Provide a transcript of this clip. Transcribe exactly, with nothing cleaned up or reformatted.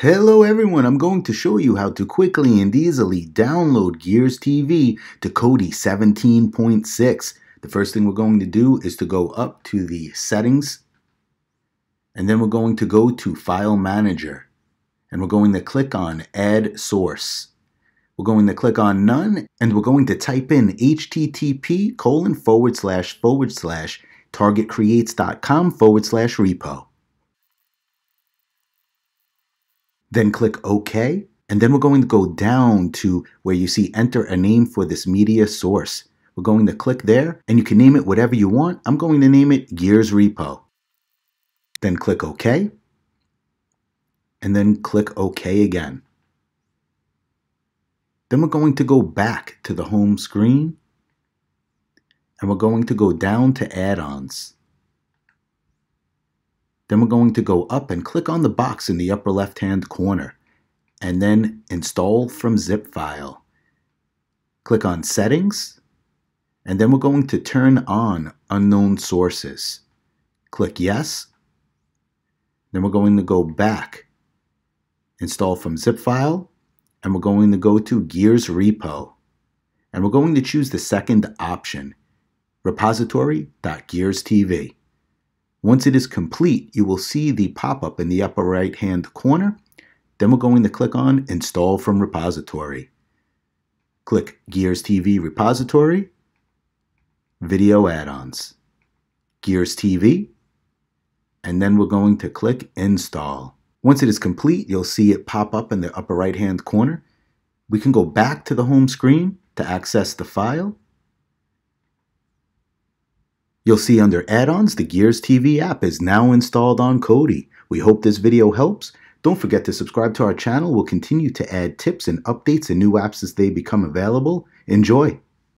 Hello everyone, I'm going to show you how to quickly and easily download Gears T V to Kodi seventeen point six. The first thing we're going to do is to go up to the settings, and then we're going to go to File Manager, and we're going to click on Add Source. We're going to click on None, and we're going to type in http colon forward slash forward slash targetcreates.com forward slash repo. Then click OK, and then we're going to go down to where you see enter a name for this media source. We're going to click there, and you can name it whatever you want. I'm going to name it Gears Repo. Then click OK, and then click OK again. Then we're going to go back to the home screen, and we're going to go down to add-ons. Then we're going to go up and click on the box in the upper left-hand corner, and then install from zip file. Click on settings, and then we're going to turn on unknown sources. Click yes. Then we're going to go back, install from zip file, and we're going to go to Gears Repo. And we're going to choose the second option, repository dot gears T V. Once it is complete, you will see the pop-up in the upper right-hand corner. Then we're going to click on Install from Repository. Click Gears T V Repository, Video Add-ons, Gears T V, and then we're going to click Install. Once it is complete, you'll see it pop up in the upper right-hand corner. We can go back to the home screen to access the file. You'll see under add-ons, the Gears T V app is now installed on Kodi. We hope this video helps. Don't forget to subscribe to our channel. We'll continue to add tips and updates and new apps as they become available. Enjoy!